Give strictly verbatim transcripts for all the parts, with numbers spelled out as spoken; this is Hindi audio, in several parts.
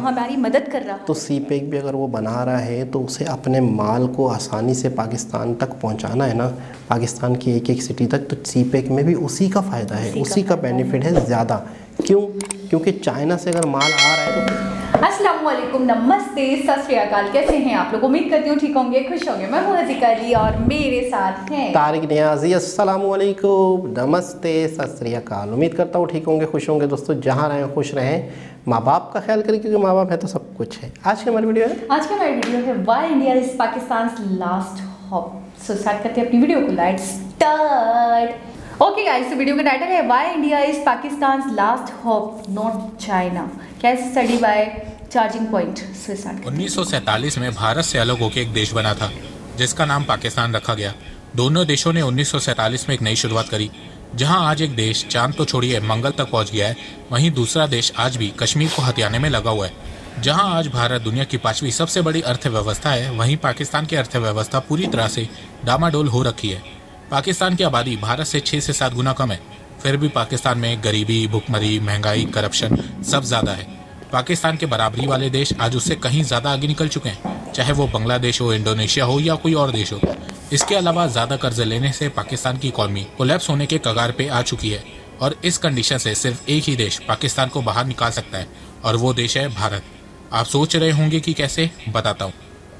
साथ हमारी मदद कर रहा है। तो सीपेक भी अगर वो बना रहा है तो उसे अपने माल को आसानी से पाकिस्तान तक पहुंचाना है ना, पाकिस्तान की एक एक सिटी तक। तो सीपेक में भी उसी का फ़ायदा है, उसी का बेनिफिट है ज़्यादा। क्यों? क्योंकि चाइना से अगर माल आ रहा है तो अस्सलामुअलैकुम, नमस्ते, सत श्री अकाल। कैसे हैं आप लोग? उम्मीद करती हूँ ठीक होंगे, खुश होंगे। मैं हूँ रज़िका अली और मेरे साथ हैं तारिक नियाज़ी। अस्सलामुअलैकुम, नमस्ते, सत श्री अकाल। उम्मीद करता हूँ ठीक होंगे, खुश होंगे। दोस्तों जहाँ रहें खुश रहें, माँ बाप का ख्याल करें क्योंकि माँ बाप है तो सब कुछ है। आज की हमारी वीडियो है आज की हमारी वीडियो है why India is Pakistan last hope. So start करते हैं अपनी वीडियो को। Let's start. ओके गाइस, तो वीडियो का टाइटल है why India is Pakistan last hope not China. क्या इस स्टडी बाय चार्जिंग पॉइंट से स्टार्ट। उन्नीस सौ सैंतालीस में भारत से अलग होकर एक देश बना था जिसका नाम पाकिस्तान रखा गया। दोनों देशों ने उन्नीस सौ सैंतालीस में एक नई शुरुआत करी। जहां आज एक देश चांद तो छोड़िए मंगल तक पहुंच गया है, वहीं दूसरा देश आज भी कश्मीर को हथियाने में लगा हुआ है। जहां आज भारत दुनिया की पाँचवीं सबसे बड़ी अर्थव्यवस्था है, वहीं पाकिस्तान की अर्थव्यवस्था पूरी तरह से डामाडोल हो रखी है। पाकिस्तान की आबादी भारत से छः से सात गुना कम है, फिर भी पाकिस्तान में गरीबी, भुखमरी, महंगाई, करप्शन सब ज़्यादा है। पाकिस्तान के बराबरी वाले देश आज उससे कहीं ज़्यादा आगे निकल चुके हैं, चाहे वो बांग्लादेश हो, इंडोनेशिया हो या कोई और देश हो। इसके अलावा ज़्यादा कर्जे लेने से पाकिस्तान की इकॉनमी कोलैप्स होने के कगार पे आ चुकी है और इस कंडीशन से सिर्फ एक ही देश पाकिस्तान को बाहर निकाल सकता है और वो देश है भारत। आप सोच रहे होंगे कि कैसे, बताता हूँ।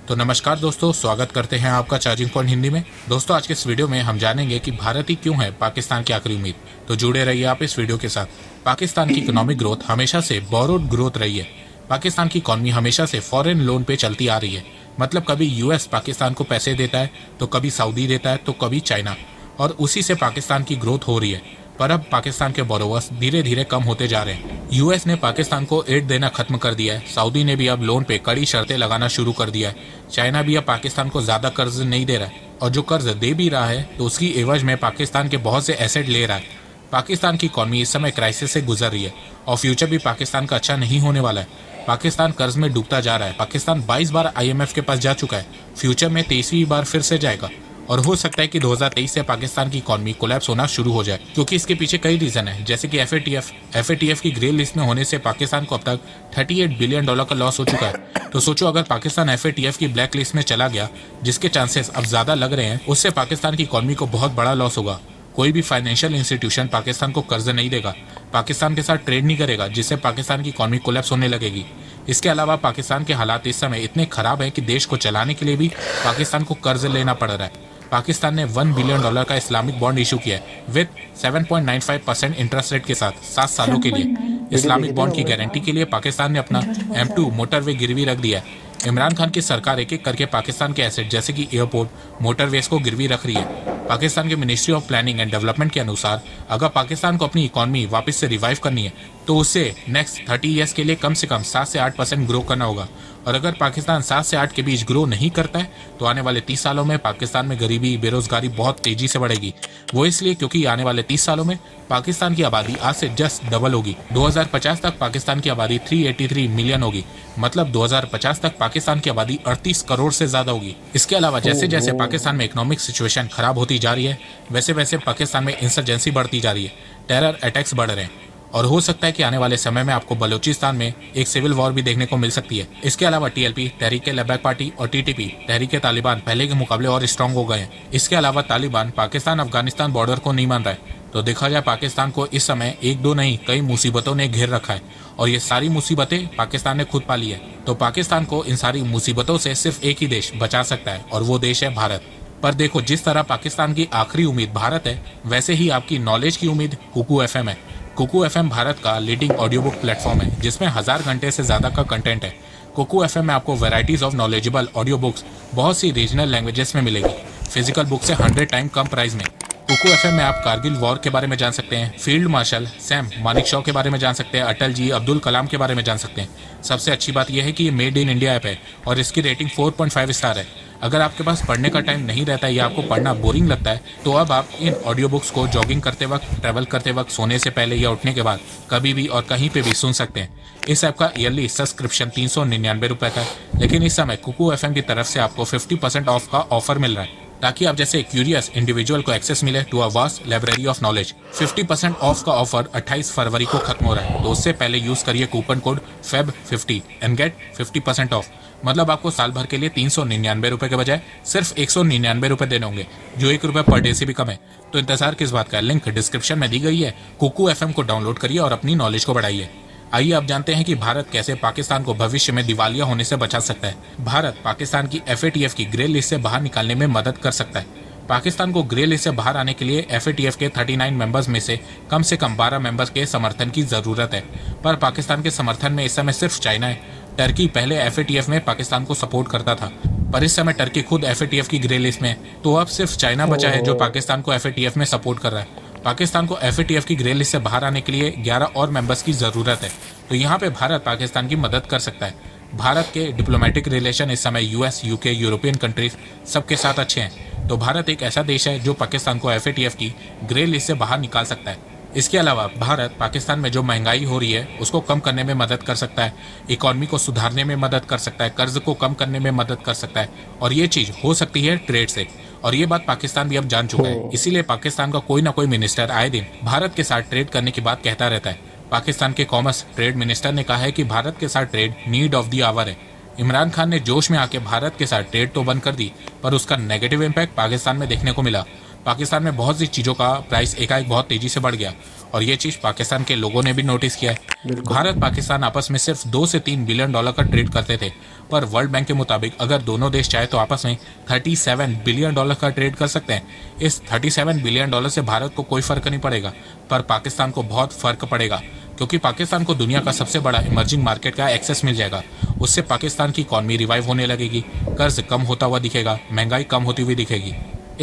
तो नमस्कार दोस्तों, स्वागत करते हैं आपका चार्जिंग पॉइंट हिंदी में। दोस्तों आज के इस वीडियो में हम जानेंगे कि भारत ही क्यों है पाकिस्तान की आखिरी उम्मीद। तो जुड़े रहिए आप इस वीडियो के साथ। पाकिस्तान की इकोनॉमिक ग्रोथ हमेशा से बोरोड ग्रोथ रही है। पाकिस्तान की इकॉनमी हमेशा से फॉरेन लोन पे चलती आ रही है, मतलब कभी यूएस पाकिस्तान को पैसे देता है, तो कभी सऊदी देता है, तो कभी चाइना, और उसी से पाकिस्तान की ग्रोथ हो रही है। पर अब पाकिस्तान के बोरोवर्स धीरे धीरे कम होते जा रहे हैं। यूएस ने पाकिस्तान को एड देना खत्म कर दिया है, सऊदी ने भी अब लोन पे कड़ी शर्तें लगाना शुरू कर दिया है, चाइना भी अब पाकिस्तान को ज़्यादा कर्ज नहीं दे रहा है, और जो कर्ज दे भी रहा है तो उसकी एवज में पाकिस्तान के बहुत से एसेट ले रहा है। पाकिस्तान की इकॉनमी इस समय क्राइसिस से गुजर रही है और फ्यूचर भी पाकिस्तान का अच्छा नहीं होने वाला है। पाकिस्तान कर्ज में डूबता जा रहा है। पाकिस्तान बाईस बार आईएमएफ के पास जा चुका है, फ्यूचर में तेईसवीं बार फिर से जाएगा और हो सकता है कि दो हज़ार तेईस से पाकिस्तान की इकॉनमी कोलैप्स होना शुरू हो जाए, क्योंकि इसके पीछे कई रीज़न है, जैसे कि F A T F. F A T F की ग्रे लिस्ट में होने से पाकिस्तान को अब तक अड़तीस बिलियन डॉलर का लॉस हो चुका है। तो सोचो अगर Pakistan F A T F की ब्लैक लिस्ट में चला गया, जिसके चांसेस अब ज़्यादा लग रहे हैं, उससे पाकिस्तान की इकॉनमी को बहुत बड़ा लॉस होगा। कोई भी फाइनेंशियल इंस्टीट्यूशन पाकिस्तान को कर्ज नहीं देगा, पाकिस्तान के साथ ट्रेड नहीं करेगा, जिससे पाकिस्तान की इकॉनमी कोलैप्स होने लगेगी। इसके अलावा पाकिस्तान के हालात इस समय इतने ख़राब हैं कि देश को चलाने के लिए भी पाकिस्तान को कर्ज लेना पड़ रहा है। पाकिस्तान ने वन बिलियन डॉलर का इस्लामिक बॉन्ड इशू किया है विद सात point nine five percent interest rate के साथ सात सालों के लिए। इस्लामिक बॉन्ड की गारंटी के लिए पाकिस्तान ने अपना एम टू मोटरवे गिरवी रख दिया है। इमरान खान की सरकार एक एक करके पाकिस्तान के एसेट जैसे कि एयरपोर्ट, मोटरवेज को गिरवी रख रही है। पाकिस्तान के ministry of planning and development के अनुसार अगर पाकिस्तान को अपनी इकॉनमी वापस से रिवाइव करनी है तो उसे नेक्स्ट तीस इयर्स के लिए कम से कम सात से आठ परसेंट ग्रो करना होगा, और अगर पाकिस्तान सात से आठ के बीच ग्रो नहीं करता है तो आने वाले तीस सालों में पाकिस्तान में गरीबी, बेरोजगारी बहुत तेजी से बढ़ेगी। वो इसलिए क्योंकि आने वाले तीस सालों में पाकिस्तान की आबादी आज से जस्ट डबल होगी। दो हज़ार पचास तक पाकिस्तान की आबादी तीन सौ तिरासी मिलियन होगी, मतलब दो हज़ार पचास तक पाकिस्तान की आबादी अड़तीस करोड़ से ज्यादा होगी। इसके अलावा जैसे जैसे पाकिस्तान में इकोनॉमिक सिचुएशन खराब होती जा रही है, वैसे वैसे पाकिस्तान में इंसर्जेंसी बढ़ती जा रही है, टेरर अटैक्स बढ़ रहे हैं, और हो सकता है कि आने वाले समय में आपको बलूचिस्तान में एक सिविल वॉर भी देखने को मिल सकती है। इसके अलावा T L P, Tehreek Labbaik party, और T T P, Tehreek Taliban पहले के मुकाबले और स्ट्रॉन्ग हो गए हैं। इसके अलावा तालिबान पाकिस्तान अफगानिस्तान बॉर्डर को नहीं मान रहा है। तो देखा जाए पाकिस्तान को इस समय एक दो नहीं कई मुसीबतों ने घेर रखा है, और ये सारी मुसीबतें पाकिस्तान ने खुद पाली है। तो पाकिस्तान को इन सारी मुसीबतों से सिर्फ एक ही देश बचा सकता है और वो देश है भारत। पर देखो जिस तरह पाकिस्तान की आखिरी उम्मीद भारत है, वैसे ही आपकी नॉलेज की उम्मीद कुकू एफ एम है। कुकू एफ एम भारत का लीडिंग ऑडियो बुक प्लेटफॉर्म है जिसमें हज़ार घंटे से ज़्यादा का कंटेंट है। कुकू एफ एम में आपको varieties of knowledgeable audio books बहुत सी रीजनल लैंग्वेजेस में मिलेगी, फिजिकल बुक से हंड्रेड टाइम कम प्राइस में। कुकू एफ एम में आप कारगिल वॉर के बारे में जान सकते हैं, फील्ड मार्शल सैम मालिक शॉ के बारे में जान सकते हैं, अटल जी, अब्दुल कलाम के बारे में जान सकते हैं। सबसे अच्छी बात यह है कि ये मेड इन इंडिया ऐप है और इसकी रेटिंग चार पॉइंट पाँच स्टार है। अगर आपके पास पढ़ने का टाइम नहीं रहता है या आपको पढ़ना बोरिंग लगता है तो अब आप इन ऑडियो बुक्स को जॉगिंग करते वक्त, ट्रैवल करते वक्त, सोने से पहले या उठने के बाद कभी भी और कहीं पे भी सुन सकते हैं। इस ऐप का ईयरली सब्सक्रिप्शन तीन सौ निन्यानवे रुपये का है, लेकिन इस समय कुकू एफ एम की तरफ से आपको फिफ्टी परसेंट ऑफ का ऑफर मिल रहा है। ताकि आप जैसे क्यूरियस इंडिविजुअल को एक्सेस मिले to a vast library of knowledge. Fifty percent off का ऑफर अट्ठाईस फरवरी को खत्म हो रहा है, तो उससे पहले यूज करिए coupon code feb fifty and get fifty percent off. मतलब आपको साल भर के लिए तीन सौ निन्यानवे रुपये के बजाय सिर्फ एक सौ निन्यानवे रुपये देने होंगे, जो एक रुपये पर डे से भी कम है। तो इंतजार किस बात का, लिंक डिस्क्रिप्शन में दी गई है। कुकू एफ एम को डाउनलोड करिए और अपनी नॉलेज को बढ़ाइए। आइए अब जानते हैं कि भारत कैसे पाकिस्तान को भविष्य में दिवालिया होने से बचा सकता है। भारत पाकिस्तान की एफ ए टी एफ की ग्रे लिस्ट से बाहर निकालने में मदद कर सकता है। पाकिस्तान को ग्रे लिस्ट से बाहर आने के लिए एफ ए टी एफ के उनतालीस मेंबर्स में से कम से कम बारह मेंबर्स के समर्थन की जरूरत है, पर पाकिस्तान के समर्थन में इस समय सिर्फ चाइना है। टर्की पहले एफ ए टी एफ में पाकिस्तान को सपोर्ट करता था, पर इस समय टर्की खुद एफ ए टी एफ की ग्रे लिस्ट में है, तो अब सिर्फ चाइना बचा है जो पाकिस्तान को एफ ए टी एफ में सपोर्ट कर रहा है। पाकिस्तान को एफ ए टी एफ की ग्रे लिस्ट से बाहर आने के लिए ग्यारह और मेंबर्स की ज़रूरत है, तो यहाँ पे भारत पाकिस्तान की मदद कर सकता है। भारत के डिप्लोमेटिक रिलेशन इस समय यूएस, यूके, यूरोपियन कंट्रीज सबके साथ अच्छे हैं, तो भारत एक ऐसा देश है जो पाकिस्तान को एफ ए टी एफ की ग्रे लिस्ट से बाहर निकाल सकता है। इसके अलावा भारत पाकिस्तान में जो महंगाई हो रही है उसको कम करने में मदद कर सकता है, इकॉनमी को सुधारने में मदद कर सकता है, कर्ज को कम करने में मदद कर सकता है, और ये चीज़ हो सकती है ट्रेड से। और ये बात पाकिस्तान भी अब जान चुका है, इसीलिए पाकिस्तान का कोई ना कोई मिनिस्टर आए दिन भारत के साथ ट्रेड करने की बात कहता रहता है। पाकिस्तान के कॉमर्स ट्रेड मिनिस्टर ने कहा है कि भारत के साथ trade need of the hour है। इमरान खान ने जोश में आके भारत के साथ ट्रेड तो बंद कर दी, पर उसका नेगेटिव इम्पैक्ट पाकिस्तान में देखने को मिला। पाकिस्तान में बहुत सी चीज़ों का प्राइस एकाएक बहुत तेजी से बढ़ गया, और ये चीज़ पाकिस्तान के लोगों ने भी नोटिस किया है। भारत पाकिस्तान आपस में सिर्फ दो से तीन बिलियन डॉलर का ट्रेड करते थे, पर वर्ल्ड बैंक के मुताबिक अगर दोनों देश चाहे तो आपस में सैंतीस बिलियन डॉलर का ट्रेड कर सकते हैं। इस सैंतीस बिलियन डॉलर से भारत को कोई फ़र्क नहीं पड़ेगा, पर पाकिस्तान को बहुत फ़र्क पड़ेगा, क्योंकि पाकिस्तान को दुनिया का सबसे बड़ा इमर्जिंग मार्केट का एक्सेस मिल जाएगा। उससे पाकिस्तान की इकॉनमी रिवाइव होने लगेगी, कर्ज कम होता हुआ दिखेगा, महंगाई कम होती हुई दिखेगी।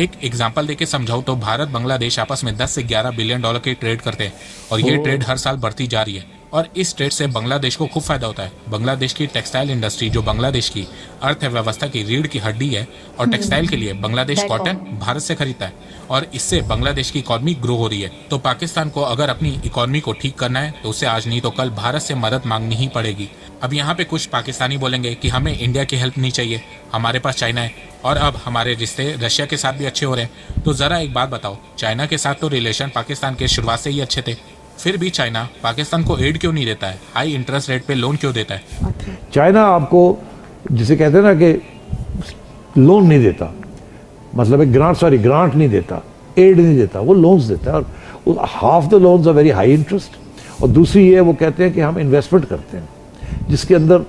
एक एग्जाम्पल देके समझाऊं तो भारत बांग्लादेश आपस में दस से ग्यारह बिलियन डॉलर के ट्रेड करते हैं, और ये ट्रेड हर साल बढ़ती जा रही है, और इस ट्रेड से बांग्लादेश को खूब फायदा होता है। बांग्लादेश की टेक्सटाइल इंडस्ट्री, जो बांग्लादेश की अर्थव्यवस्था की रीढ़ की हड्डी है, और टेक्सटाइल के लिए बांग्लादेश कॉटन भारत से खरीदता है, और इससे बांग्लादेश की इकॉनमी ग्रो हो रही है। तो पाकिस्तान को अगर अपनी इकॉनमी को ठीक करना है तो उसे आज नहीं तो कल भारत से मदद मांगनी ही पड़ेगी। अब यहाँ पे कुछ पाकिस्तानी बोलेंगे कि हमें इंडिया की हेल्प नहीं चाहिए, हमारे पास चाइना है, और अब हमारे रिश्ते रशिया के साथ भी अच्छे हो रहे हैं। तो ज़रा एक बात बताओ, चाइना के साथ तो रिलेशन पाकिस्तान के शुरुआत से ही अच्छे थे, फिर भी चाइना पाकिस्तान को एड क्यों नहीं देता है, हाई इंटरेस्ट रेट पे लोन क्यों देता है? चाइना आपको जिसे कहते हैं ना कि लोन नहीं देता, मतलब एक ग्रांट सॉरी ग्रांट नहीं देता, एड नहीं देता, वो लोन्स देता है, और half the loans are very high interest. और दूसरी ये वो कहते हैं कि हम इन्वेस्टमेंट करते हैं, जिसके अंदर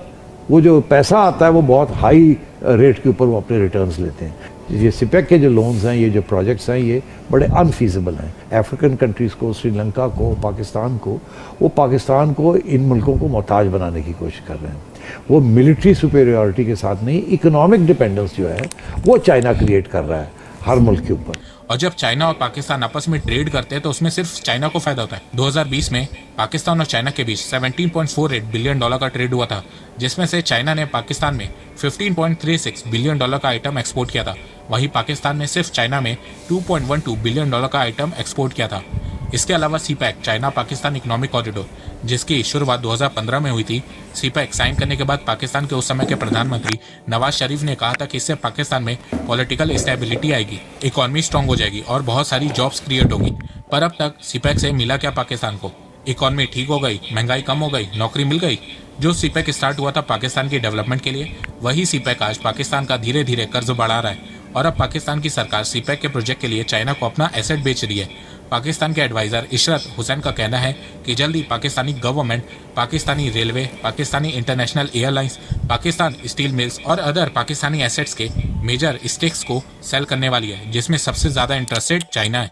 वो जो पैसा आता है वो बहुत हाई रेट के ऊपर वो अपने रिटर्न्स लेते हैं। ये सीपेक के जो लोन्स हैं, ये जो प्रोजेक्ट्स हैं, ये बड़े अनफीजिबल हैं। अफ्रीकन कंट्रीज़ को, श्रीलंका को, पाकिस्तान को, वो पाकिस्तान को इन मुल्कों को मोहताज बनाने की कोशिश कर रहे हैं। वो मिलिट्री सुपेरियॉरिटी के साथ नहीं, इकोनॉमिक डिपेंडेंस जो है वो चाइना क्रिएट कर रहा है हर मुल्क के ऊपर। और जब चाइना और पाकिस्तान आपस में ट्रेड करते हैं तो उसमें सिर्फ चाइना को फायदा होता है। दो हज़ार बीस में पाकिस्तान और चाइना के बीच सत्रह पॉइंट चार आठ बिलियन डॉलर का ट्रेड हुआ था, जिसमें से चाइना ने पाकिस्तान में पंद्रह पॉइंट तीन छह बिलियन डॉलर का आइटम एक्सपोर्ट किया था, वहीं पाकिस्तान ने सिर्फ चाइना में दो पॉइंट एक दो बिलियन डॉलर का आइटम एक्सपोर्ट किया था। इसके अलावा CPEC, China Pakistan economic corridor, जिसकी शुरुआत दो हज़ार पंद्रह में हुई थी, सीपैक साइन करने के बाद पाकिस्तान के उस समय के प्रधानमंत्री नवाज शरीफ ने कहा था कि इससे पाकिस्तान में पॉलिटिकल स्टेबिलिटी आएगी, इकॉनमी स्ट्रांग हो जाएगी और बहुत सारी जॉब्स क्रिएट होगी। पर अब तक सीपैक से मिला क्या पाकिस्तान को? इकॉनमी ठीक हो गई, महंगाई कम हो गई, नौकरी मिल गई। जो सीपैक स्टार्ट हुआ था पाकिस्तान की डेवलपमेंट के लिए, वही सीपैक आज पाकिस्तान का धीरे धीरे कर्ज बढ़ा रहा है, और अब पाकिस्तान की सरकार सीपैक के प्रोजेक्ट के लिए चाइना को अपना एसेट बेच रही है। पाकिस्तान के एडवाइज़र इशरत हुसैन का कहना है कि जल्दी Pakistani government, Pakistani railway, Pakistani international airlines, Pakistan steel mills और अदर पाकिस्तानी एसेट्स के मेजर स्टेक्स को सेल करने वाली है, जिसमें सबसे ज़्यादा इंटरेस्टेड चाइना है।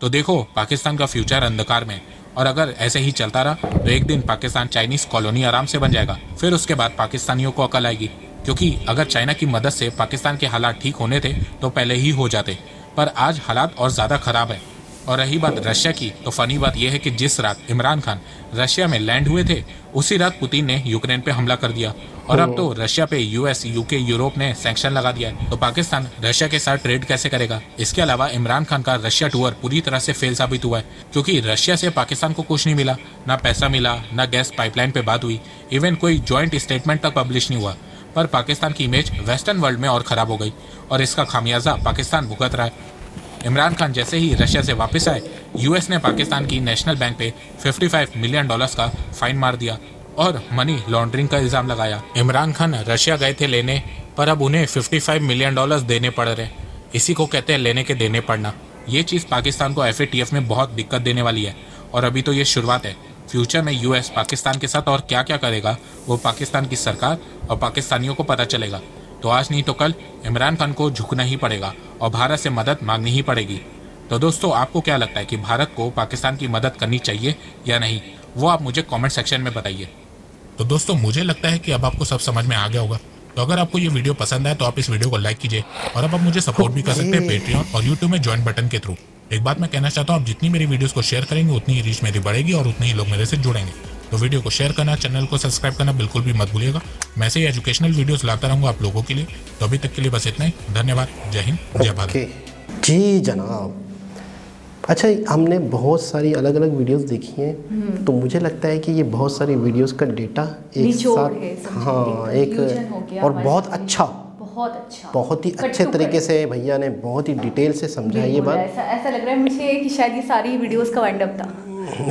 तो देखो, पाकिस्तान का फ्यूचर अंधकार में, और अगर ऐसे ही चलता रहा तो एक दिन पाकिस्तान चाइनीज़ कॉलोनी आराम से बन जाएगा। फिर उसके बाद पाकिस्तानियों को अकल आएगी, क्योंकि अगर चाइना की मदद से पाकिस्तान के हालात ठीक होने थे तो पहले ही हो जाते, पर आज हालात और ज़्यादा ख़राब है। और रही बात रशिया की, तो फनी बात यह है कि जिस रात इमरान खान रशिया में लैंड हुए थे, उसी रात पुतिन ने यूक्रेन पे हमला कर दिया, और अब तो रशिया पे यूएस, यूके, यूरोप ने सैंक्शन लगा दिया है। तो पाकिस्तान रशिया के साथ ट्रेड कैसे करेगा? इसके अलावा इमरान खान का रशिया टूर पूरी तरह से फेल साबित हुआ है, क्योंकि रशिया से पाकिस्तान को कुछ नहीं मिला, ना पैसा मिला, ना गैस पाइपलाइन पे बात हुई, इवन कोई ज्वाइंट स्टेटमेंट तक पब्लिश नहीं हुआ। पर पाकिस्तान की इमेज वेस्टर्न वर्ल्ड में और ख़राब हो गई और इसका खामियाजा पाकिस्तान भुगत रहा है। इमरान खान जैसे ही रशिया से वापस आए, यूएस ने पाकिस्तान की नेशनल बैंक पे पचपन मिलियन डॉलर्स का फाइन मार दिया और मनी लॉन्ड्रिंग का इल्ज़ाम लगाया। इमरान खान रशिया गए थे लेने, पर अब उन्हें पचपन मिलियन डॉलर्स देने पड़ रहे। इसी को कहते हैं लेने के देने पड़ना। ये चीज़ पाकिस्तान को एफ ए टी एफ में बहुत दिक्कत देने वाली है और अभी तो ये शुरुआत है। फ्यूचर में यूएस पाकिस्तान के साथ और क्या क्या करेगा वो पाकिस्तान की सरकार और पाकिस्तानियों को पता चलेगा। तो आज नहीं तो कल इमरान खान को झुकना ही पड़ेगा और भारत से मदद मांगनी ही पड़ेगी। तो दोस्तों, आपको क्या लगता है कि भारत को पाकिस्तान की मदद करनी चाहिए या नहीं, वो आप मुझे कमेंट सेक्शन में बताइए। तो दोस्तों, मुझे लगता है कि अब आपको सब समझ में आ गया होगा। तो अगर आपको ये वीडियो पसंद आए तो आप इस वीडियो को लाइक कीजिए और अब आप मुझे सपोर्ट भी कर सकते हैं पेट्रियन और यूट्यूब में ज्वाइन बटन के थ्रू। एक बात मैं कहना चाहता हूँ, आप जितनी मेरी वीडियोस को शेयर करेंगे उतनी ही रीच मेरी बढ़ेगी और उतने ही लोग मेरे से जुड़ेंगे। तो वीडियो को शेयर करना, चैनल को सब्सक्राइब करना बिल्कुल भी मत भूलिएगा। मैं ऐसे ही एजुकेशनल वीडियोस लाता रहूँगा आप लोगों के लिए। तो अभी तक के लिए बस इतना ही। धन्यवाद। जय हिंद, जय भारत। जी जनाब। अच्छा, हमने बहुत सारी अलग अलग वीडियोस देखी हैं, तो मुझे लगता है कि ये बहुत सारी वीडियोस का डेटा एक साथ, हाँ, एक और बहुत अच्छा बहुत अच्छा बहुत ही अच्छे तरीके से भैया ने बहुत ही डिटेल से समझाई ये बात। ऐसा ऐसा लग रहा है मुझे कि शायद ये सारी वीडियोस का वाइंड अप था।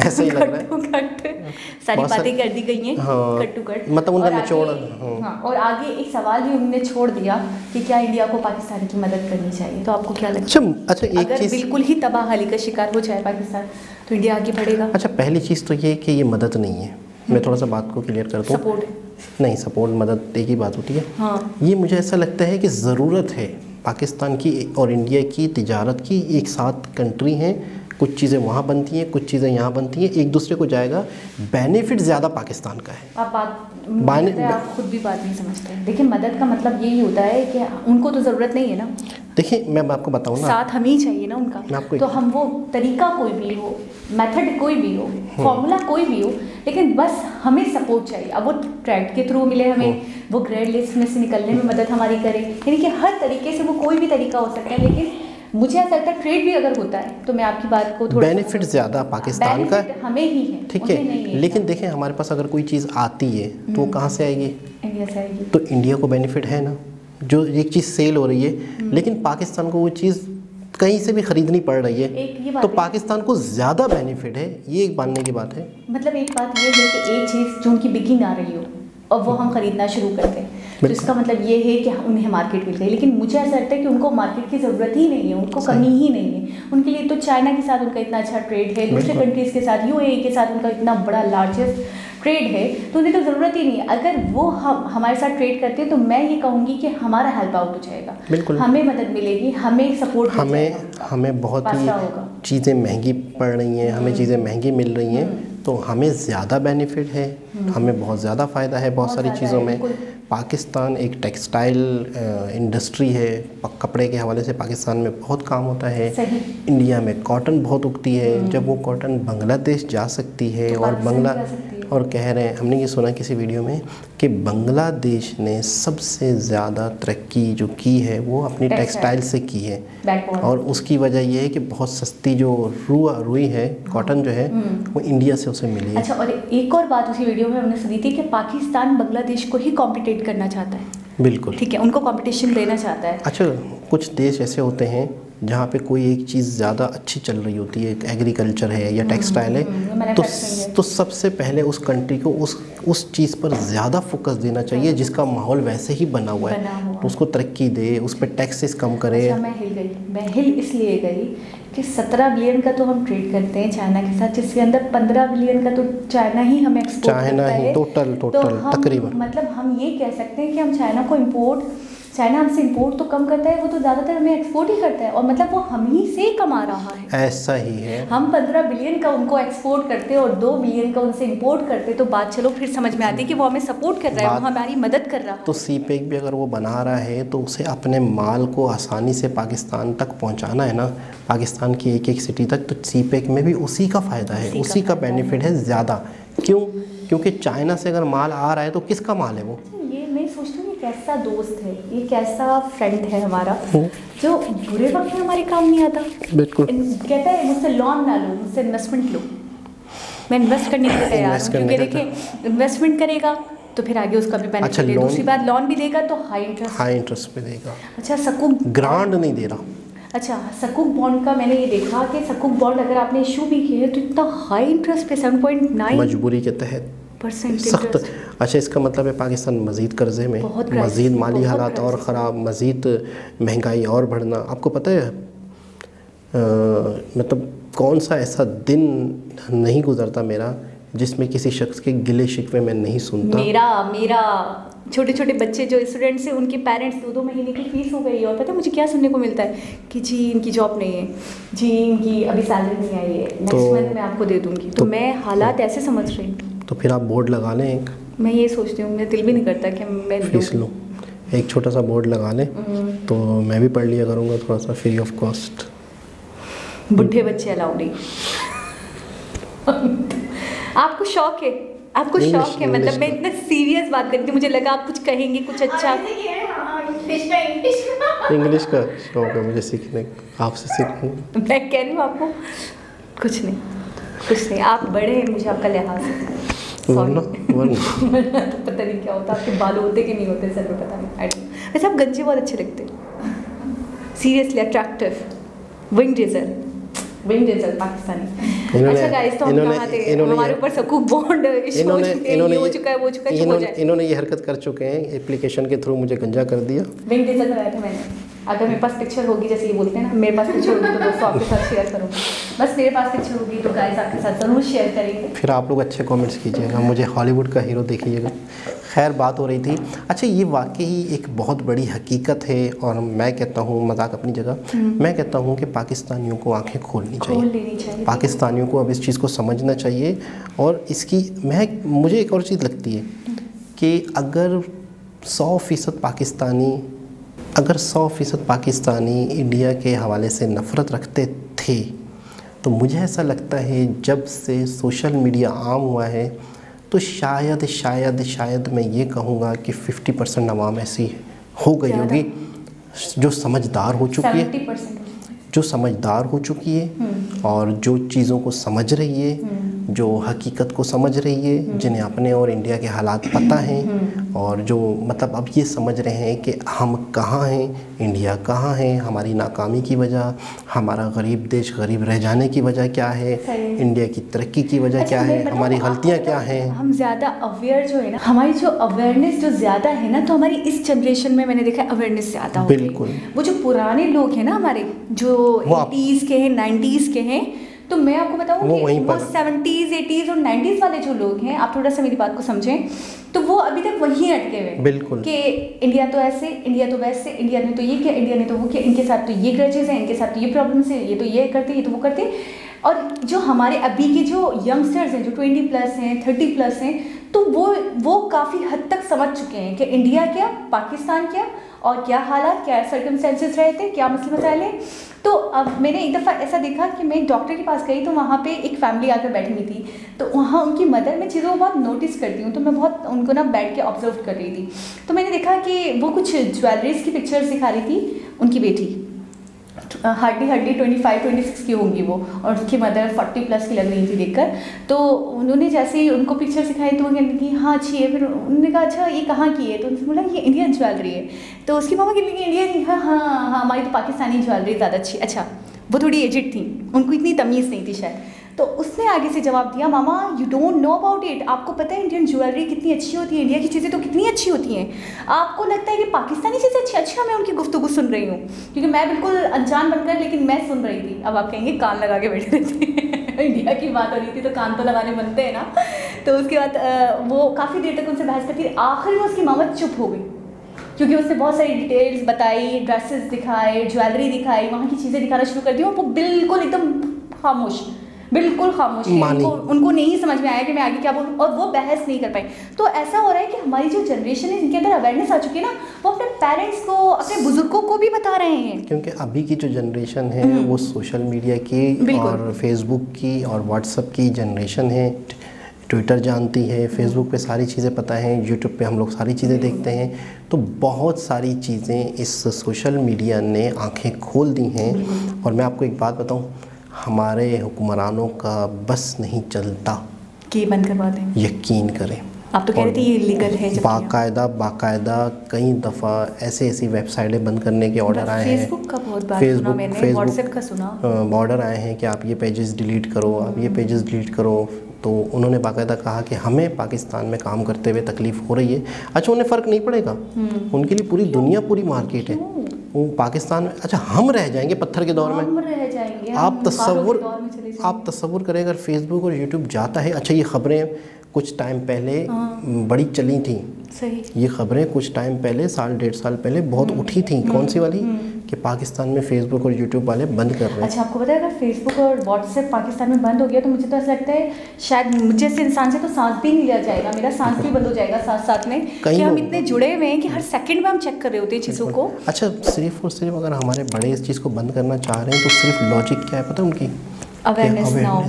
ऐसा ही लग रहा है, सारी बातें कर दी गई हैं कट टू कट, मतलब उनका निचोड़। और आगे एक सवाल भी हमने छोड़ दिया कि क्या इंडिया को पाकिस्तान की मदद करनी चाहिए, तो आपको क्या लगता है? अच्छा, एक चीज, बिल्कुल ही तबाहाली का शिकार हो जाए पाकिस्तान तो इंडिया आगे बढ़ेगा? अच्छा, पहली चीज़ तो ये कि ये मदद नहीं है। मैं थोड़ा सा बात को क्लियर करता हूँ। नहीं, सपोर्ट मदद एक ही बात होती है। हाँ। ये मुझे ऐसा लगता है कि ज़रूरत है पाकिस्तान की और इंडिया की तिजारत की। एक साथ कंट्री हैं, कुछ चीज़ें वहाँ बनती हैं, कुछ चीज़ें यहाँ बनती हैं, एक दूसरे को जाएगा। बेनिफिट ज़्यादा पाकिस्तान का है। आप बात आप खुद भी बात नहीं समझते। देखिए, मदद का मतलब यही होता है कि उनको तो ज़रूरत नहीं है ना। देखिए, मैं आपको बताऊँ ना, साथ हमें ही चाहिए ना उनका। तो हम वो तरीका कोई भी हो, मेथड कोई भी हो, फॉर्मूला कोई भी हो, लेकिन बस हमें सपोर्ट चाहिए। अब वो ट्रैक के थ्रू मिले हमें, वो ग्रेड लिस्ट में से निकलने में मदद हमारी करे, यानी कि हर तरीके से वो कोई भी तरीका हो सकता है। लेकिन मुझे ऐसा लगता है ट्रेड भी अगर होता है तो मैं आपकी बात को थोड़ा बेनिफिट ज़्यादा पाकिस्तान का हमें ही है, ठीक है। लेकिन देखें, हमारे पास अगर कोई चीज़ आती है तो वो कहाँ से आएगी? इंडिया से आएगी। तो इंडिया को बेनिफिट है ना, जो एक चीज़ सेल हो रही है लेकिन पाकिस्तान को वो चीज़ कहीं से भी खरीदनी पड़ रही है, तो पाकिस्तान को ज़्यादा बेनिफिट है। ये एक मानने की बात है। मतलब एक बात ये है कि एक चीज़ जो उनकी बिकी ना रही हो और वो हम खरीदना शुरू करते हैं, तो इसका मतलब ये है कि उन्हें मार्केट मिल गई। लेकिन मुझे ऐसा लगता है कि उनको मार्केट की ज़रूरत ही नहीं है, उनको कमी ही नहीं है। उनके लिए तो चाइना के साथ उनका इतना अच्छा ट्रेड है, दूसरे कंट्रीज़ के साथ, यूएई के साथ उनका इतना बड़ा लार्जेस्ट ट्रेड है, तो उन्हें तो ज़रूरत ही नहीं है। अगर वो हम हमारे साथ ट्रेड करते हैं तो मैं ये कहूँगी कि हमारा हेल्प आउट हो जाएगा, हमें मदद मिलेगी, हमें सपोर्ट, हमें हमें बहुत चीज़ें महंगी पड़ रही हैं, हमें चीज़ें महंगी मिल रही हैं, तो हमें ज़्यादा बेनिफिट है, हमें बहुत ज़्यादा फ़ायदा है बहुत सारी चीज़ों में। पाकिस्तान एक टेक्सटाइल इंडस्ट्री है, कपड़े के हवाले से पाकिस्तान में बहुत काम होता है। इंडिया में कॉटन बहुत उगती है, जब वो कॉटन बांग्लादेश जा सकती है और बांग्ला और कह रहे हैं, हमने ये सुना किसी वीडियो में कि बांग्लादेश ने सबसे ज़्यादा तरक्की जो की है वो अपनी टेक्सटाइल से की है, और उसकी वजह यह है कि बहुत सस्ती जो रुआ रुई है कॉटन जो है वो इंडिया से उसे मिली है। अच्छा, और एक और बात उसी वीडियो में हमने सुनी थी कि पाकिस्तान बांग्लादेश को ही कॉम्पिटिट करना चाहता है। बिल्कुल, ठीक है, उनको कॉम्पिटिशन देना चाहता है। अच्छा, कुछ देश ऐसे होते हैं जहाँ पे कोई एक चीज़ ज़्यादा अच्छी चल रही होती है, एग्रीकल्चर है या टेक्सटाइल है, तो तो सबसे पहले उस कंट्री को उस उस चीज़ पर ज़्यादा फोकस देना चाहिए जिसका माहौल वैसे ही बना हुआ है, बना हुआ। तो उसको तरक्की दे, उस पर टैक्सेस कम करे। अच्छा, मैं हिल गई मैं हिल इसलिए गई कि सत्रह बिलियन का तो हम ट्रेड करते हैं चाइना के साथ, जिसके अंदर पंद्रह बिलियन का तो चाइना ही हमें एक्सपोर्ट चाइना ही टोटल टोटल तकरीबन, मतलब हम ये कह सकते हैं कि हम चाइना को इम्पोर्ट चाइना हमसे इम्पोर्ट तो कम करता है, वो तो ज़्यादातर हमें एक्सपोर्ट ही करता है, और मतलब वो हम ही से कमा रहा है। ऐसा ही है, हम पंद्रह बिलियन का उनको एक्सपोर्ट करते और दो बिलियन का उनसे इम्पोर्ट करते, तो बात चलो फिर समझ में आती है कि वो हमें सपोर्ट कर रहा है, वो हमारी मदद कर रहा है। तो सीपेक भी अगर वो बना रहा है तो उसे अपने माल को आसानी से पाकिस्तान तक पहुँचाना है ना, पाकिस्तान की एक एक सिटी तक, तो सीपेक में भी उसी का फ़ायदा है, उसी का बेनिफिट है ज़्यादा। क्यों? क्योंकि चाइना से अगर माल आ रहा है तो किसका माल है वो? ये मैं सोचती हूँ कैसा दोस्त है, ये कैसा फ्रेंड है हमारा, जो बुरे वक्त में हमारे काम नहीं आता। बिल्कुल, कहता है मुझसे लोन ना लो, मुझसे इन्वेस्टमेंट लो, मैं इन्वेस्ट करने के लिए तैयार हूँ, क्योंकि देखिए इन्वेस्टमेंट करेगा तो फिर आगे उसका भी बेनिफिट दे। दूसरी बात लोन भी देगा तो हाई इंटरेस्ट हाई इंटरेस्ट पे देगा। अच्छा सकूक ग्रांट नहीं दे रहा। अच्छा सकूक बॉन्ड का मैंने ये देखा कि सकूक बॉन्ड अगर आपने इशू भी किए तो इतना हाई इंटरेस्ट पे सेवन पॉइंट नाइन मजबूरी के तहत परसेंट सख्त। अच्छा इसका मतलब है पाकिस्तान मजीद कर्जे में, मजीद माली हालात और ख़राब, मजीद महंगाई और बढ़ना। आपको पता है मतलब कौन सा ऐसा दिन नहीं गुजरता मेरा जिसमें किसी शख्स के गिले शिकवे में नहीं सुनता। मेरा मेरा छोटे छोटे बच्चे जो स्टूडेंट्स हैं उनके पेरेंट्स दो दो महीने की फीस हो गई है और पता है मुझे क्या सुनने को मिलता है कि जी इनकी जॉब नहीं है, जी इनकी अभी सैलरी नहीं आई है, नेक्स्ट मंथ मैं आपको दे दूँगी। तो, तो मैं हालात ऐसे समझ रही हूँ। तो फिर आप बोर्ड लगा लें एक, मैं ये सोचती हूँ, मेरा दिल भी नहीं करता कि मैं फीस लूँ, एक छोटा सा बोर्ड लगा लें तो मैं भी पढ़ लिया करूँगा थोड़ा सा फ्री ऑफ कॉस्ट। बुढ़े बच्चे अलाउ नहीं। आपको शौक है, आपको शौक है, मतलब मैं इतना सीरियस बात करती हूँ, मुझे लगा आप कुछ कहेंगे कुछ अच्छा। इंग्लिश का शौक है मुझे सीखने, आपसे सीखूँ मैं कह रही हूँ आपको। कुछ नहीं कुछ नहीं, आप बड़े हैं, मुझे आपका लिहाज है। वरना वरना तो पता नहीं क्या होता, आपके बाल होते कि नहीं होते सर को पता नहीं। अच्छा आप गंजे बहुत अच्छे लगते हैं, seriously attractive, wing razor wing razor Pakistani. अच्छा गाइस तो हम कहाँ थे, हमारे ऊपर सकूक बॉन्ड इशू हो चुका है, वो चुका है, हो जाए। इन्होंने ये हरकत कर चुके हैं, एप्लीकेशन के थ्रू मुझे गंजा कर दिया। विंग डीजल कराया था मैंने, अगर मेरे पास पिक्चर होगी, जैसे ये बोलते हैं ना मेरे पास पिक्चर होगी तो दोस्तों आपके साथ शेयर करूँगी, बस मेरे पास पिक्चर होगी तो गाइस आपके साथ जरूर शेयर करेंगे। फिर आप लोग अच्छे कॉमेंट्स कीजिएगा, मुझे हॉलीवुड का हीरो देखिएगा। खैर बात हो रही थी। अच्छा ये वाकई एक बहुत बड़ी हकीकत है और मैं कहता हूँ मजाक अपनी जगह, मैं कहता हूँ कि पाकिस्तानियों को आंखें खोलनी चाहिए, पाकिस्तानियों को अब इस चीज़ को समझना चाहिए। और इसकी मैं मुझे एक और चीज़ लगती है कि अगर सौ फ़ीसद पाकिस्तानी अगर सौ फ़ीसद पाकिस्तानी इंडिया के हवाले से नफ़रत रखते थे तो मुझे ऐसा लगता है जब से सोशल मीडिया आम हुआ है तो शायद शायद शायद मैं ये कहूँगा कि फिफ्टी परसेंट आवाम ऐसी हो गई होगी जो समझदार हो चुकी है, जो समझदार हो चुकी है और जो चीज़ों को समझ रही है, जो हकीकत को समझ रही है, जिन्हें अपने और इंडिया के हालात पता हैं और जो मतलब अब ये समझ रहे हैं कि हम कहाँ हैं, इंडिया कहाँ है, हमारी नाकामी की वजह, हमारा गरीब देश गरीब रह जाने की वजह क्या है, इंडिया की तरक्की की वजह क्या है, हमारी गलतियाँ क्या हैं। हम ज़्यादा अवेयर जो है ना, हमारी जो अवेयरनेस जो ज़्यादा है ना, तो हमारी इस जनरेशन में मैंने देखा अवेयरनेस ज़्यादा हो गई। बिल्कुल, वो जो पुराने लोग हैं ना हमारे, जो एटीज़ के हैं नाइन्टीज़ के हैं, तो मैं आपको बताऊँ कि वो सेवेंटीज़ एटीज़ और नाइन्टीज़ वाले जो लोग हैं, आप थोड़ा सा मेरी बात को समझें, तो वो अभी तक वहीं अटके हुए। बिल्कुल कि इंडिया तो ऐसे, इंडिया तो वैसे, इंडिया ने तो ये किया, इंडिया ने तो वो किया, इनके साथ तो ये ग्रजेस हैं, इनके साथ तो ये प्रॉब्लम्स हैं, ये तो ये करते, ये तो वो करते। और जो हमारे अभी के जो यंगस्टर्स हैं, जो ट्वेंटी प्लस हैं, थर्टी प्लस हैं, तो वो वो काफ़ी हद तक समझ चुके हैं कि इंडिया क्या, पाकिस्तान क्या, और क्या हालात, क्या सर्कमस्टेंसेस रहे थे, क्या मसले मसाइल हैं। तो अब मैंने एक दफ़ा ऐसा देखा कि मैं डॉक्टर के पास गई तो वहाँ पे एक फैमिली आकर बैठी हुई थी, तो वहाँ उनकी मदर, मैं चीज़ों को बहुत नोटिस करती हूँ, तो मैं बहुत उनको ना बैठ के ऑब्जर्व कर रही थी। तो मैंने देखा कि वो कुछ ज्वेलरीज की पिक्चर्स दिखा रही थी, उनकी बेटी hardly hardly twenty five twenty six की होंगी वो, और उसकी मदर फोर्टी प्लस की लग रही थी देखकर। तो उन्होंने जैसे ही उनको पिक्चर सिखाई तो वो कहने लगी हाँ अच्छी है, फिर उन्होंने कहा अच्छा ये कहाँ की है, तो उनसे बोला ये इंडियन ज्वेलरी है, तो उसकी मामा कहने लगी इंडियन, हाँ हाँ हाँ हमारी तो पाकिस्तानी ज्वेलरी ज़्यादा अच्छी। अच्छा वो थोड़ी एजिड थी, उनको इतनी तमीज़ नहीं थी शायद, तो उसने आगे से जवाब दिया मामा you don't know about it, आपको पता है इंडियन ज्वेलरी कितनी अच्छी होती है, इंडिया की चीज़ें तो कितनी अच्छी होती हैं, आपको लगता है कि पाकिस्तानी चीज़ें अच्छी। अच्छा मैं उनकी गुफ्तगू सुन रही हूँ क्योंकि मैं बिल्कुल अनजान बनकर, लेकिन मैं सुन रही थी। अब आप कहेंगे कान लगा के बैठे थे इंडिया की बात हो रही थी तो कान तो लगाने बनते हैं ना। तो उसके बाद वो काफ़ी देर तक उनसे बहस करती रही, आखिर में उसकी मामा चुप हो गई क्योंकि उसने बहुत सारी डिटेल्स बताई, ड्रेसेस दिखाए, ज्वेलरी दिखाई, वहाँ की चीज़ें दिखाना शुरू कर दी और वो बिल्कुल एकदम खामोश, बिल्कुल खामोश, उनको उनको नहीं समझ में आया कि मैं आगे क्या बोलूँ और वो बहस नहीं कर पाई। तो ऐसा हो रहा है कि हमारी जो जनरेशन है जिनके अंदर अवेयरनेस आ चुकी है ना, वो अपने पेरेंट्स को, अपने बुजुर्गों को भी बता रहे हैं, क्योंकि अभी की जो जनरेशन है वो सोशल मीडिया की और फेसबुक की और व्हाट्सअप की जनरेशन है। ट्विटर जानती है, फेसबुक पे सारी चीज़ें पता हैं, यूट्यूब पे हम लोग सारी चीज़ें देखते हैं, तो बहुत सारी चीज़ें इस सोशल मीडिया ने आँखें खोल दी हैं। और मैं आपको एक बात बताऊँ, हमारे हुक्मरानों का बस नहीं चलता कि बंद करवा दें, यकीन करें। आप तो कह रहे थे ये लीगल है। बाकायदा बाकायदा कई दफ़ा ऐसे ऐसी वेबसाइटें बंद करने के ऑर्डर आए हैं। फेसबुक का बहुत बार सुना मैंने, व्हाट्सएप का सुना। ऑर्डर आए हैं कि आप ये पेजेस डिलीट करो, आप ये पेजेस डिलीट करो। तो उन्होंने बाकायदा कहा कि हमें पाकिस्तान में काम करते हुए तकलीफ़ हो रही है। अच्छा, उन्हें फ़र्क नहीं पड़ेगा, उनके लिए पूरी दुनिया पूरी मार्केट है। वो पाकिस्तान में, अच्छा हम रह जाएंगे पत्थर के दौर में, रह जाएंगे। आप तस्वुर आप तस्वुर करें अगर फेसबुक और यूट्यूब जाता है। अच्छा, ये खबरें कुछ टाइम पहले बड़ी चली थी, सही। ये खबरें कुछ टाइम पहले, साल डेढ़ साल पहले बहुत उठी थी। कौन सी वाली? कि पाकिस्तान में फेसबुक और यूट्यूब वाले बंद कर रहे हैं। अच्छा, आपको पता है अगर फेसबुक और व्हाट्सएप पाकिस्तान में बंद हो गया तो मुझे तो ऐसा लगता है शायद मुझे ऐसे इंसान से तो सांस भी नहीं लिया जाएगा, मेरा सांस भी बंद हो जाएगा साथ साथ में, कि हम इतने जुड़े हुए हैं कि हर सेकंड में हम चेक कर रहे होते हैं चीज़ों को। अच्छा, सिर्फ और सिर्फ अगर हमारे बड़े इस चीज़ को बंद करना चाह रहे हैं तो सिर्फ लॉजिक क्या है पता है उनकी? अवेयरनेस ना हो।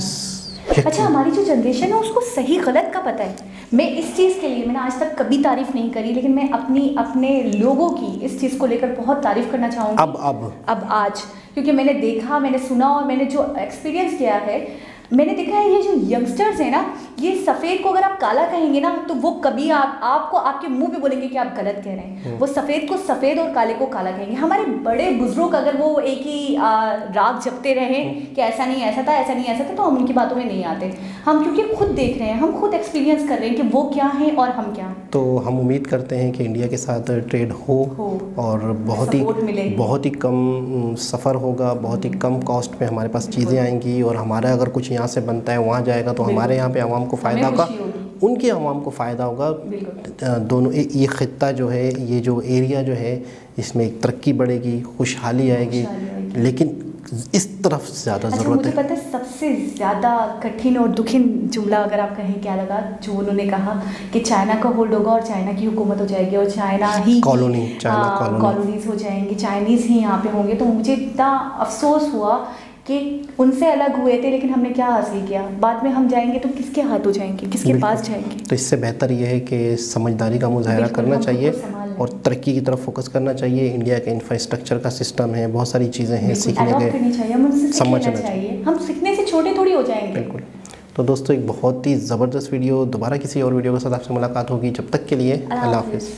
अच्छा, हमारी जो जनरेशन है उसको सही गलत का पता है। मैं इस चीज़ के लिए मैंने आज तक कभी तारीफ़ नहीं करी, लेकिन मैं अपनी अपने लोगों की इस चीज़ को लेकर बहुत तारीफ़ करना चाहूँगी अब अब अब आज, क्योंकि मैंने देखा, मैंने सुना और मैंने जो एक्सपीरियंस किया है, मैंने देखा है ये जो यंगस्टर्स हैं ना, ये सफ़ेद को अगर आप काला कहेंगे ना तो वो कभी आप आपको आपके मुंह पे बोलेंगे कि आप गलत कह रहे हैं। वो सफ़ेद को सफ़ेद और काले को काला कहेंगे। हमारे बड़े बुजुर्ग अगर वो एक ही आ, राग जपते रहे कि ऐसा नहीं ऐसा था, ऐसा नहीं ऐसा था, तो हम उनकी बातों में नहीं आते। हम क्योंकि खुद देख रहे हैं, हम खुद एक्सपीरियंस कर रहे हैं कि वो क्या है और हम क्या। तो हम उम्मीद करते हैं कि इंडिया के साथ ट्रेड हो, हो। और बहुत ही बहुत ही कम सफ़र होगा, बहुत ही कम कॉस्ट पर हमारे पास चीज़ें आएंगी और हमारा अगर कुछ यहाँ से बनता है वहाँ जाएगा तो हमारे यहाँ पे आवाम को फ़ायदा होगा, उनके आवाम को फ़ायदा होगा। दोनों ये ख़ित्ता जो है, ये जो एरिया जो है, इसमें एक तरक्की बढ़ेगी, खुशहाली आएगी। लेकिन इस तरफ ज़्यादा ज़रूरत है। पता है सबसे ज़्यादा कठिन और दुखीन जुमला अगर आप कहें क्या लगा? जो उन्होंने कहा कि चाइना का होल्ड होगा और चाइना की हुकूमत हो जाएगी और चाइना ही कॉलोनी चाइना कॉलोनीज़ हो जाएंगी, चाइनीज़ ही यहाँ पे होंगे। तो मुझे इतना अफसोस हुआ कि उनसे अलग हुए थे, लेकिन हमने क्या हासिल किया? बाद में हम जाएंगे तो किसके हाथ हो जाएंगे, किसके पास जाएंगे? तो इससे बेहतर यह है कि समझदारी का मुजाहरा करना चाहिए और तरक्की की तरफ फोकस करना चाहिए। इंडिया के इंफ्रास्ट्रक्चर का सिस्टम है, बहुत सारी चीज़ें हैं सीखने के, समझना चाहिए। हम सीखने से छोटे थोड़ी हो जाएंगे। बिल्कुल। तो दोस्तों, एक बहुत ही ज़बरदस्त वीडियो, दोबारा किसी और वीडियो के साथ आपसे मुलाकात होगी। जब तक के लिए अल्लाह हाफिज़।